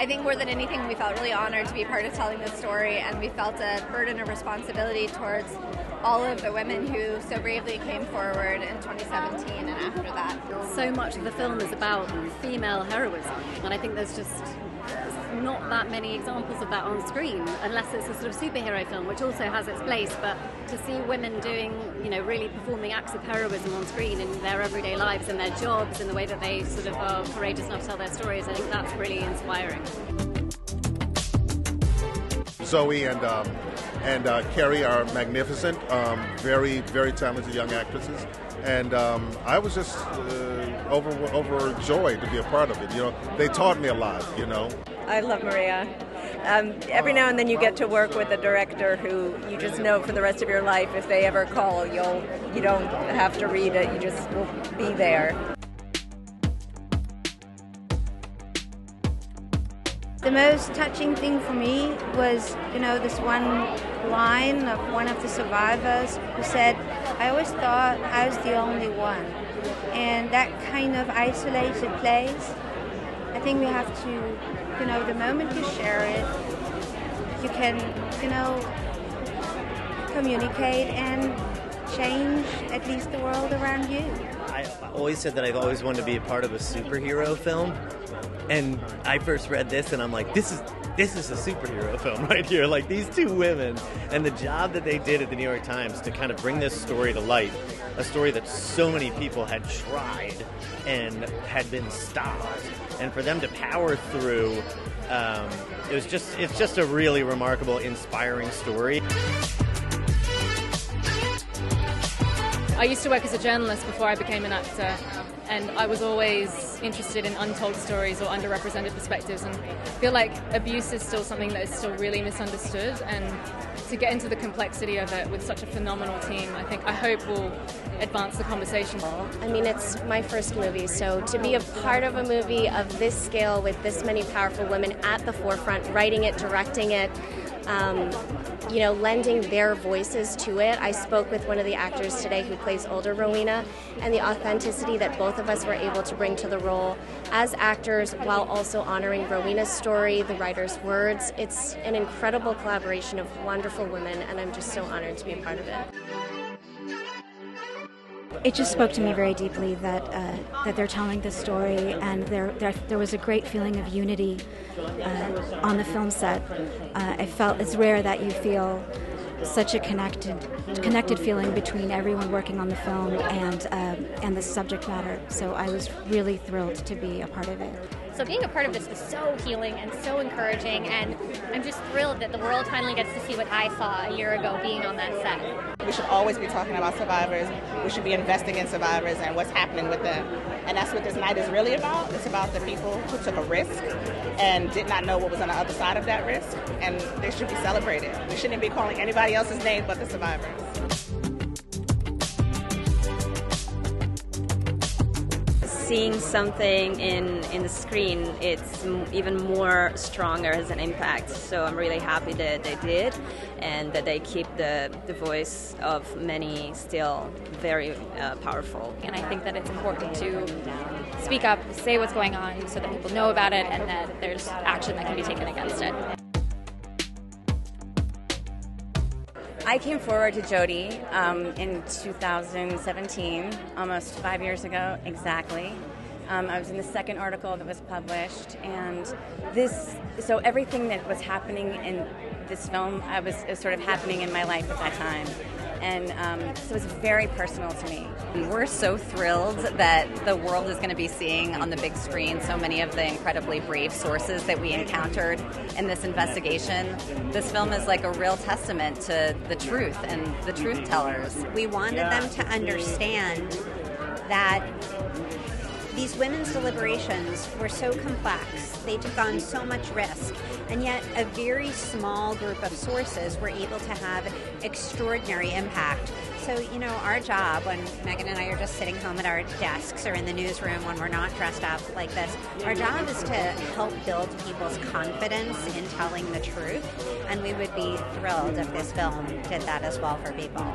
I think more than anything, we felt really honored to be part of telling this story, and we felt a burden of responsibility towards all of the women who so bravely came forward in 2017 and after that. So much of the film is about female heroism, and I think there's just not that many examples of that on screen, unless it's a sort of superhero film, which also has its place, but to see women doing, you know, really performing acts of heroism on screen in their everyday lives and their jobs and the way that they sort of are courageous enough to tell their stories, I think that's really inspiring. Zoe and Carrie are magnificent, very, very talented young actresses, and I was just overjoyed to be a part of it. You know, they taught me a lot, you know. I love Maria. Every now and then you get to work with a director who you just know for the rest of your life, if they ever call, you don't have to read it, you just will be there. The most touching thing for me was, you know, this one line of one of the survivors who said, "I always thought I was the only one." And that kind of isolated place, I think we have to, you know, the moment you share it, you can, you know, communicate and change at least the world around you. I always said that I've always wanted to be a part of a superhero film. And I first read this, and I'm like, this is a superhero film right here. Like, these two women and the job that they did at the New York Times to kind of bring this story to light, a story that so many people had tried and had been stopped. And for them to power through, it's just a really remarkable, inspiring story. I used to work as a journalist before I became an actor, and I was always interested in untold stories or underrepresented perspectives, and I feel like abuse is still something that is still really misunderstood, and to get into the complexity of it with such a phenomenal team, I hope will advance the conversation. I mean, it's my first movie, so to be a part of a movie of this scale with this many powerful women at the forefront, writing it, directing it, you know, lending their voices to it. I spoke with one of the actors today who plays older Rowena, and the authenticity that both of us were able to bring to the role as actors while also honoring Rowena's story, the writer's words. It's an incredible collaboration of wonderful women, and I'm just so honored to be a part of it. It just spoke to me very deeply that that they're telling this story, and there was a great feeling of unity on the film set. I felt it's rare that you feel such a connected feeling between everyone working on the film and the subject matter. So I was really thrilled to be a part of it. So being a part of this was so healing and so encouraging, and I'm just thrilled that the world finally gets to see what I saw a year ago being on that set. We should always be talking about survivors. We should be investing in survivors and what's happening with them. And that's what this night is really about. It's about the people who took a risk and did not know what was on the other side of that risk, and they should be celebrated. We shouldn't be calling anybody else's name but the survivors. Seeing something in the screen, it's even more stronger as an impact. So I'm really happy that they did, and that they keep the voice of many still very powerful. And I think that it's important to speak up, say what's going on so that people know about it and that there's action that can be taken against it. I came forward to Jodi in 2017, almost 5 years ago exactly. I was in the second article that was published, and so everything that was happening in this film, it was sort of happening in my life at that time. And so it's very personal to me. We're so thrilled that the world is going to be seeing on the big screen so many of the incredibly brave sources that we encountered in this investigation. This film is like a real testament to the truth and the truth tellers. We wanted them to understand that these women's deliberations were so complex, they took on so much risk, and yet a very small group of sources were able to have extraordinary impact. So, you know, our job when Meghan and I are just sitting home at our desks or in the newsroom when we're not dressed up like this, our job is to help build people's confidence in telling the truth, and we would be thrilled if this film did that as well for people.